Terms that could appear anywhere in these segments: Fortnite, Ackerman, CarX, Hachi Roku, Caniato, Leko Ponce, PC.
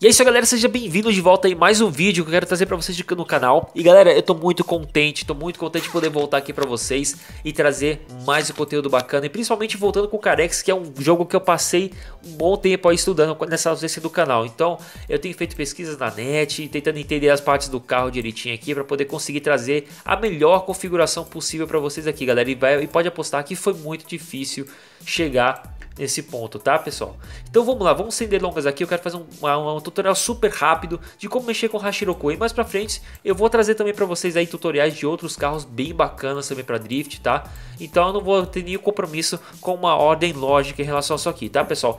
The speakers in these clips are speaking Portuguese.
E é isso, galera, sejam bem-vindos de volta em mais um vídeo que eu quero trazer pra vocês aqui no canal. E galera, eu tô muito contente de poder voltar aqui pra vocês e trazer mais um conteúdo bacana. E principalmente voltando com o CarX, que é um jogo que eu passei um bom tempo aí estudando nessa ausência do canal. Então eu tenho feito pesquisas na net, tentando entender as partes do carro direitinho aqui pra poder conseguir trazer a melhor configuração possível pra vocês aqui, galera. E pode apostar que foi muito difícil chegar nesse ponto, tá, pessoal? Então vamos lá, vamos sem delongas aqui. Eu quero fazer um tutorial super rápido de como mexer com o Hachi Roku. E mais pra frente eu vou trazer também pra vocês aí tutoriais de outros carros bem bacanas também pra drift, tá? Então eu não vou ter nenhum compromisso com uma ordem lógica em relação a isso aqui, tá, pessoal?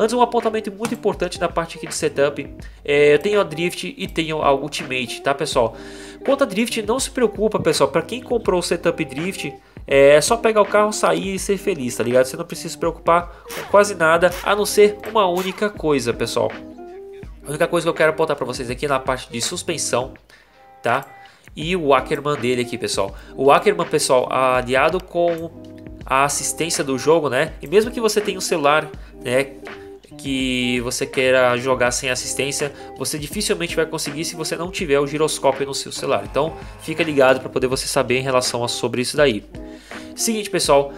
Antes, um apontamento muito importante na parte aqui de setup. Eu tenho a Drift e tenho a Ultimate, tá, pessoal? Quanto a Drift, não se preocupa, pessoal. Pra quem comprou o setup Drift, é só pegar o carro, sair e ser feliz, tá ligado? Você não precisa se preocupar com quase nada, a não ser uma única coisa, pessoal. A única coisa que eu quero apontar pra vocês aqui é na parte de suspensão, tá? E o Ackerman dele aqui, pessoal. O Ackerman, pessoal, aliado com a assistência do jogo, né? E mesmo que você tenha um celular, né, que você queira jogar sem assistência, você dificilmente vai conseguir se você não tiver o giroscópio no seu celular. Então fica ligado para poder você saber em relação a sobre isso daí. Seguinte, pessoal,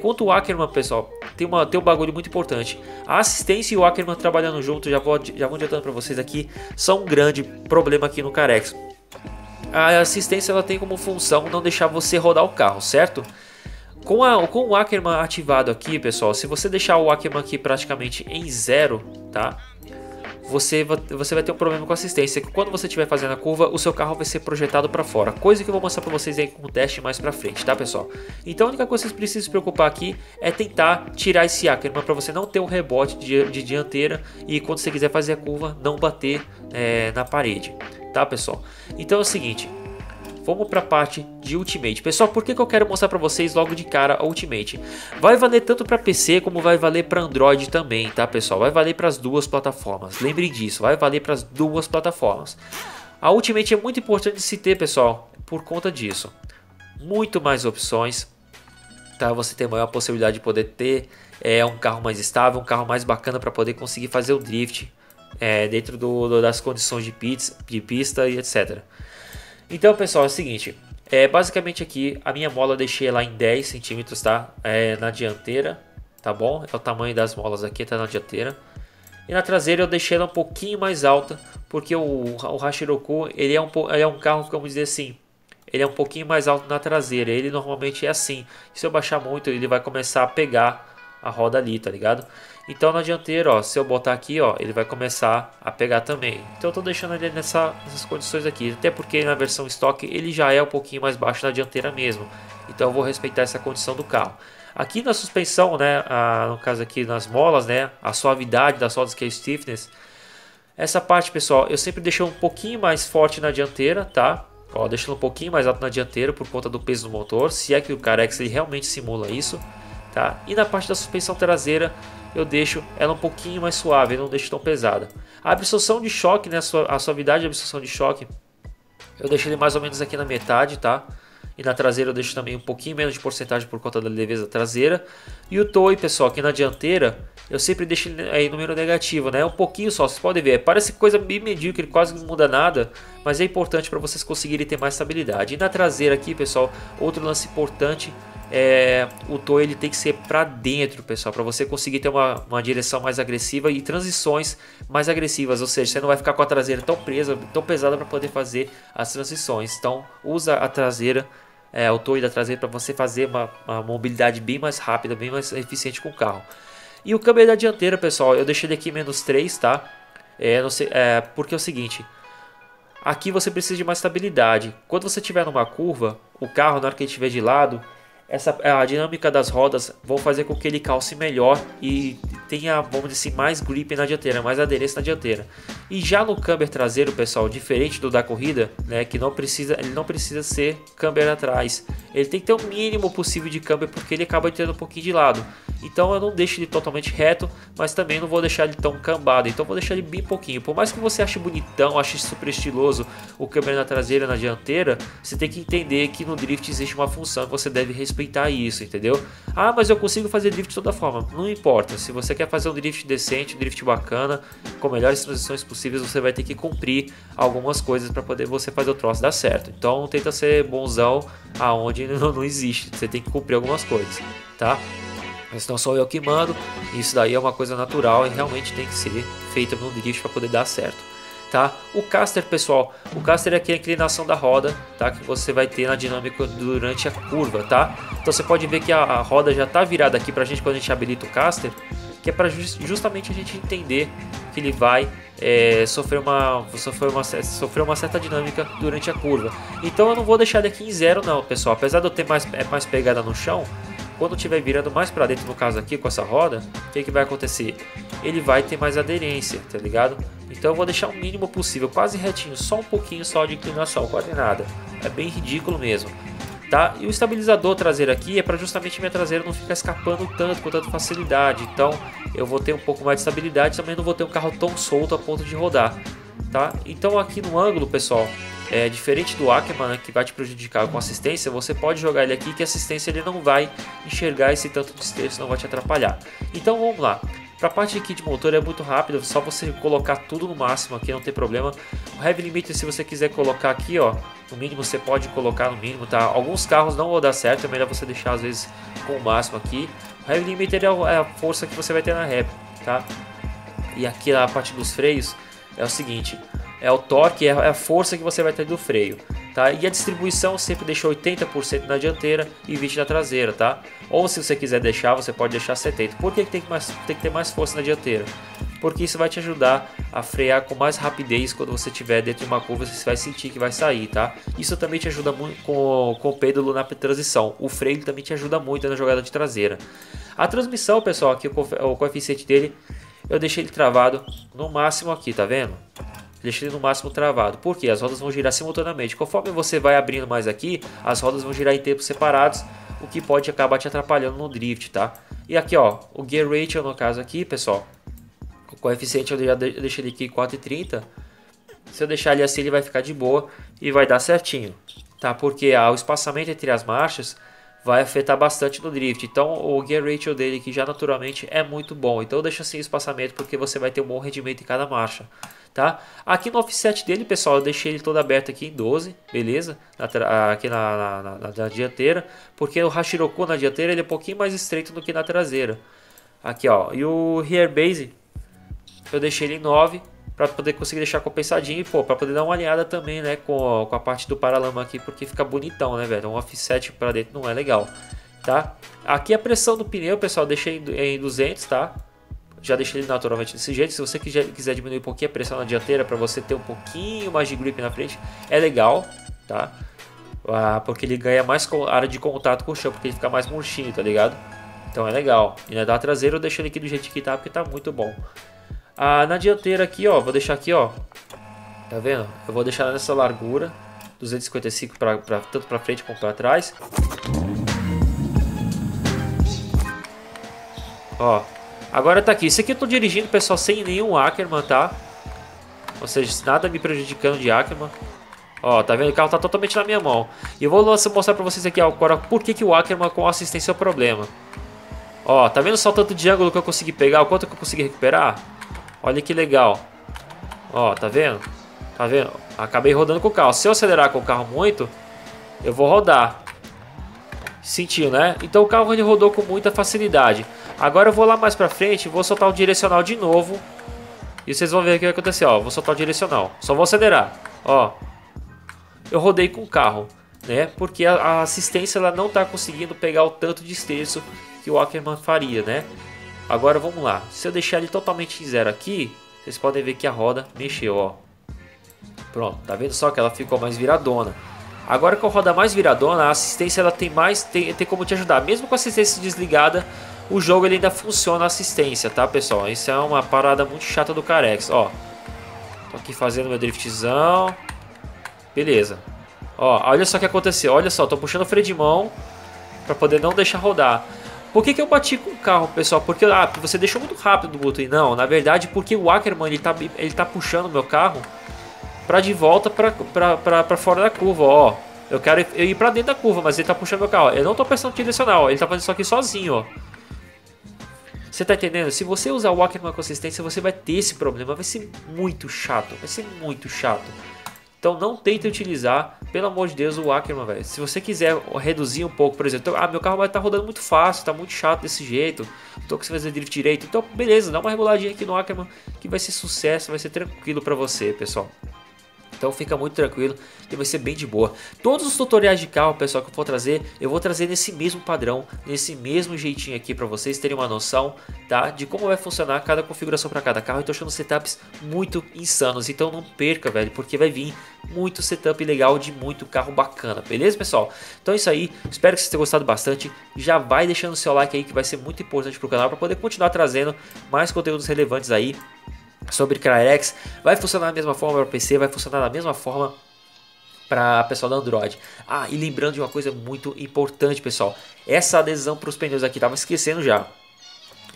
quanto ao Ackerman, pessoal, tem um bagulho muito importante. A assistência e o Ackerman trabalhando junto, já vou adiantando para vocês aqui, são um grande problema aqui no CarX. A assistência, ela tem como função não deixar você rodar o carro, certo? Com o Ackerman ativado aqui, pessoal, se você deixar o Ackerman aqui praticamente em zero, tá? Você vai ter um problema com a assistência, que quando você estiver fazendo a curva, o seu carro vai ser projetado para fora. Coisa que eu vou mostrar para vocês aí com o teste mais para frente, tá, pessoal? Então a única coisa que vocês precisam se preocupar aqui é tentar tirar esse Ackerman para você não ter um rebote de dianteira e quando você quiser fazer a curva, não bater na parede, tá, pessoal? Então é o seguinte, vamos para a parte de Ultimate. Pessoal, por que que eu quero mostrar para vocês logo de cara a Ultimate? Vai valer tanto para PC como vai valer para Android também, tá, pessoal? Vai valer para as duas plataformas. Lembrem disso, vai valer para as duas plataformas. A Ultimate é muito importante de se ter, pessoal, por conta disso. Muito mais opções, tá? Você tem maior possibilidade de poder ter um carro mais estável, um carro mais bacana para poder conseguir fazer o drift dentro das condições de pista e etc. Então, pessoal, é o seguinte, basicamente aqui a minha mola eu deixei lá em 10 centímetros, tá? Na dianteira, tá bom? É o tamanho das molas aqui, tá na dianteira. E na traseira eu deixei ela um pouquinho mais alta, porque o Hachi Roku, ele é um carro, vamos dizer assim, ele é um pouquinho mais alto na traseira, ele normalmente é assim. Se eu baixar muito, ele vai começar a pegar a roda ali, tá ligado? Então na dianteira, ó, se eu botar aqui, ó, ele vai começar a pegar também. Então eu tô deixando ele nessas condições aqui, até porque na versão estoque ele já é um pouquinho mais baixo na dianteira mesmo. Então eu vou respeitar essa condição do carro. Aqui na suspensão, né, no caso aqui nas molas, né, a suavidade das rodas, que é stiffness. Essa parte, pessoal, eu sempre deixei um pouquinho mais forte na dianteira, tá? Ó, deixando um pouquinho mais alto na dianteira por conta do peso do motor, se é que o CarX ele realmente simula isso. Tá? E na parte da suspensão traseira eu deixo ela um pouquinho mais suave, eu não deixo tão pesada. A absorção de choque, né? A suavidade da absorção de choque, eu deixo ele mais ou menos aqui na metade, tá? E na traseira eu deixo também um pouquinho menos de porcentagem por conta da leveza traseira. E o toy, pessoal, aqui na dianteira, eu sempre deixo ele aí número negativo, né? Um pouquinho só, vocês podem ver. Parece coisa bem medíocre, quase não muda nada, mas é importante para vocês conseguirem ter mais estabilidade. E na traseira aqui, pessoal, outro lance importante, o toy ele tem que ser para dentro, pessoal, para você conseguir ter uma direção mais agressiva e transições mais agressivas, ou seja, você não vai ficar com a traseira tão presa, tão pesada para poder fazer as transições. Então usa a traseira, o toy da traseira, para você fazer uma mobilidade bem mais rápida, bem mais eficiente com o carro. E o câmbio da dianteira, pessoal, eu deixei ele aqui menos 3, tá? Não sei, porque é o seguinte, aqui você precisa de mais estabilidade. Quando você estiver numa curva, o carro, na hora que ele estiver de lado, a dinâmica das rodas vão fazer com que ele calce melhor e tenha, vamos dizer assim, mais grip na dianteira, mais aderência na dianteira. E já no câmber traseiro, pessoal, diferente do da corrida, né, que ele não precisa ser câmber atrás. Ele tem que ter o mínimo possível de câmber, porque ele acaba tendo um pouquinho de lado. Então eu não deixo ele totalmente reto, mas também não vou deixar ele tão cambado. Então eu vou deixar ele bem pouquinho. Por mais que você ache bonitão, ache super estiloso o câmber na traseira, na dianteira, você tem que entender que no drift existe uma função e você deve respeitar isso, entendeu? Ah, mas eu consigo fazer drift de toda forma. Não importa. Se você quer fazer um drift decente, um drift bacana, com melhores transições possíveis, você vai ter que cumprir algumas coisas para poder você fazer o troço dar certo. Então tenta ser bonzão aonde não existe. Você tem que cumprir algumas coisas, tá? Mas não sou eu que mando, isso daí é uma coisa natural e realmente tem que ser feito no drift para poder dar certo, tá? O caster, pessoal, o caster é aquela inclinação da roda, tá? Que você vai ter na dinâmica durante a curva, tá? Então você pode ver que a roda já tá virada aqui pra gente quando a gente habilita o caster, que é para justamente a gente entender que ele vai sofrer uma certa dinâmica durante a curva. Então eu não vou deixar ele aqui em zero não, pessoal, apesar de eu ter mais pegada no chão. Quando estiver virando mais para dentro, no caso aqui com essa roda, o que vai acontecer? Ele vai ter mais aderência, tá ligado? Então eu vou deixar o mínimo possível, quase retinho, só um pouquinho só de inclinação, quase nada. É bem ridículo mesmo, tá? E o estabilizador traseiro aqui é para justamente minha traseira não ficar escapando tanto, com tanta facilidade. Então eu vou ter um pouco mais de estabilidade, também não vou ter um carro tão solto a ponto de rodar, tá? Então aqui no ângulo, pessoal, é diferente do Ackerman, né, que vai te prejudicar com assistência. Você pode jogar ele aqui que a assistência ele não vai enxergar esse tanto de estreito, não vai te atrapalhar. Então vamos lá. Para a parte aqui de motor é muito rápido, só você colocar tudo no máximo aqui, não tem problema. O Heavy Limiter, se você quiser colocar aqui, ó, no mínimo você pode colocar no mínimo, tá? Alguns carros não vão dar certo, é melhor você deixar às vezes com o máximo aqui. O Heavy Limiter é a força que você vai ter na rap, tá? E aqui na parte dos freios é o seguinte, é o torque, é a força que você vai ter do freio, tá? E a distribuição sempre deixou 80% na dianteira e 20% na traseira, tá? Ou se você quiser deixar, você pode deixar 70%. Por que tem que ter mais força na dianteira? Porque isso vai te ajudar a frear com mais rapidez. Quando você estiver dentro de uma curva, você vai sentir que vai sair, tá? Isso também te ajuda muito com o pêndulo na transição. O freio também te ajuda muito na jogada de traseira. A transmissão, pessoal, aqui o coeficiente dele, eu deixei ele travado no máximo aqui, tá vendo? Deixei ele no máximo travado, porque as rodas vão girar simultaneamente. Conforme você vai abrindo mais aqui, as rodas vão girar em tempos separados, o que pode acabar te atrapalhando no drift, tá? E aqui, ó, o Gear Ratio, no caso aqui, pessoal, o coeficiente eu já deixei ele aqui 4,30. Se eu deixar ele assim, ele vai ficar de boa e vai dar certinho, tá? Porque o espaçamento entre as marchas vai afetar bastante no drift. Então o Gear Ratio dele aqui já naturalmente é muito bom. Então deixa assim o espaçamento, porque você vai ter um bom rendimento em cada marcha, tá? Aqui no offset dele, pessoal, eu deixei ele todo aberto aqui em 12, beleza? Aqui na dianteira, porque o Hachi Roku na dianteira ele é um pouquinho mais estreito do que na traseira. Aqui, ó. E o Rear Base eu deixei ele em 9, para poder conseguir deixar compensadinho, pô, para poder dar uma alinhada também, né, com a parte do paralama aqui, porque fica bonitão, né, velho? Um offset para dentro não é legal, tá? Aqui a pressão do pneu, pessoal, eu deixei em 200, tá? Já deixei ele naturalmente desse jeito. Se você quiser diminuir um pouquinho a pressão na dianteira para você ter um pouquinho mais de grip na frente, é legal, tá? Porque ele ganha mais área de contato com o chão, porque ele fica mais murchinho, tá ligado? Então é legal. E na traseira eu deixei ele aqui do jeito que tá, porque tá muito bom. Na dianteira aqui, ó, vou deixar aqui, ó, tá vendo? Eu vou deixar nessa largura, 255 tanto pra frente como pra trás. Ó, agora tá aqui. Isso aqui eu tô dirigindo, pessoal, sem nenhum Ackerman, tá? Ou seja, nada me prejudicando de Ackerman. Ó, tá vendo? O carro tá totalmente na minha mão. E eu vou mostrar pra vocês aqui agora por que o Ackerman com assistência é o problema. Ó, tá vendo só o tanto de ângulo que eu consegui pegar, o quanto que eu consegui recuperar? Olha que legal. Ó, tá vendo? Tá vendo? Acabei rodando com o carro. Se eu acelerar com o carro muito, eu vou rodar. Sentiu, né? Então o carro ele rodou com muita facilidade. Agora eu vou lá mais pra frente, vou soltar o direcional de novo. E vocês vão ver o que vai acontecer, ó. Vou soltar o direcional. Só vou acelerar, ó. Eu rodei com o carro, né? Porque a assistência ela não tá conseguindo pegar o tanto de esterço que o Ackerman faria, né? Agora vamos lá, se eu deixar ele totalmente em zero aqui, vocês podem ver que a roda mexeu, ó. Pronto, tá vendo só que ela ficou mais viradona. Agora com a roda mais viradona, a assistência ela tem mais, tem como te ajudar. Mesmo com a assistência desligada, o jogo ele ainda funciona a assistência, tá, pessoal? Isso é uma parada muito chata do CarX, ó. Aqui fazendo meu driftzão. Beleza. Ó, olha só o que aconteceu. Olha só, tô puxando o freio de mão pra poder não deixar rodar. Por que que eu bati com o carro, pessoal? Porque você deixou muito rápido, Guto. E não, na verdade, porque o Ackerman ele tá puxando o meu carro pra de volta pra fora da curva, ó. Eu quero ir pra dentro da curva, mas ele tá puxando meu carro. Eu não tô prestando direcional, ele tá fazendo isso aqui sozinho, ó. Você tá entendendo? Se você usar o Ackerman com consistência, você vai ter esse problema. Vai ser muito chato, vai ser muito chato. Então não tente utilizar, pelo amor de Deus, o Ackerman, velho. Se você quiser reduzir um pouco, por exemplo, meu carro vai estar rodando muito fácil, tá muito chato desse jeito, tô conseguindo fazer drift direito. Então, beleza, dá uma reguladinha aqui no Ackerman que vai ser sucesso, vai ser tranquilo pra você, pessoal. Então fica muito tranquilo e vai ser bem de boa. Todos os tutoriais de carro, pessoal, que eu vou trazer nesse mesmo padrão, nesse mesmo jeitinho aqui para vocês terem uma noção, tá? De como vai funcionar cada configuração para cada carro. Eu tô achando setups muito insanos, então não perca, velho, porque vai vir muito setup legal de muito carro bacana, beleza, pessoal? Então é isso aí, espero que vocês tenham gostado bastante. Já vai deixando o seu like aí que vai ser muito importante pro canal para poder continuar trazendo mais conteúdos relevantes aí. Sobre CarX, vai funcionar da mesma forma para PC, vai funcionar da mesma forma para pessoal da Android. Ah, e lembrando de uma coisa muito importante, pessoal, essa adesão para os pneus aqui, tava esquecendo já.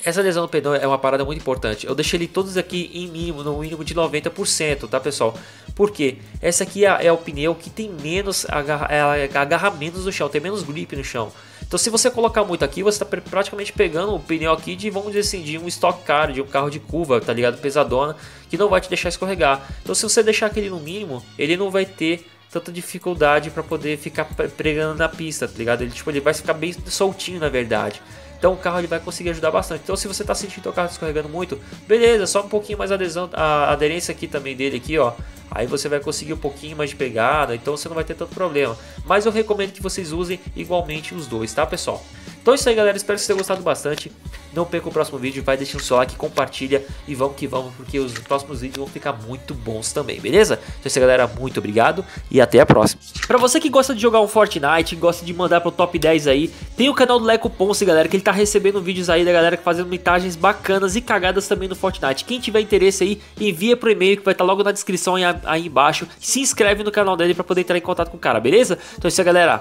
Essa adesão do pneu é uma parada muito importante. Eu deixei ele todos aqui em mínimo, no mínimo de 90%, tá, pessoal? Porque essa aqui é o pneu que tem menos, agarra menos no chão, tem menos grip no chão. Então se você colocar muito aqui, você está praticamente pegando o pneu aqui de, vamos dizer assim, de um stock car, de um carro de curva, tá ligado? Pesadona, que não vai te deixar escorregar. Então se você deixar aquele no mínimo, ele não vai ter tanta dificuldade para poder ficar pregando na pista, tá ligado? Ele, tipo, ele vai ficar bem soltinho, na verdade. Então o carro ele vai conseguir ajudar bastante. Então se você está sentindo o carro escorregando muito, beleza, só um pouquinho mais adesão, a aderência aqui também dele aqui, ó. Aí você vai conseguir um pouquinho mais de pegada, então você não vai ter tanto problema. Mas eu recomendo que vocês usem igualmente os dois, tá, pessoal? Então é isso aí, galera, espero que vocês tenham gostado bastante. Não perca o próximo vídeo, vai deixando o seu like, compartilha e vamos que vamos, porque os próximos vídeos vão ficar muito bons também, beleza? Então é isso aí, galera, muito obrigado e até a próxima. Pra você que gosta de jogar um Fortnite, gosta de mandar pro top 10 aí, tem o canal do Leko Ponce, galera, que ele tá recebendo vídeos aí da galera fazendo mitagens bacanas e cagadas também no Fortnite. Quem tiver interesse aí, envia pro e-mail que vai estar logo na descrição aí embaixo. Se inscreve no canal dele pra poder entrar em contato com o cara, beleza? Então é isso aí, galera.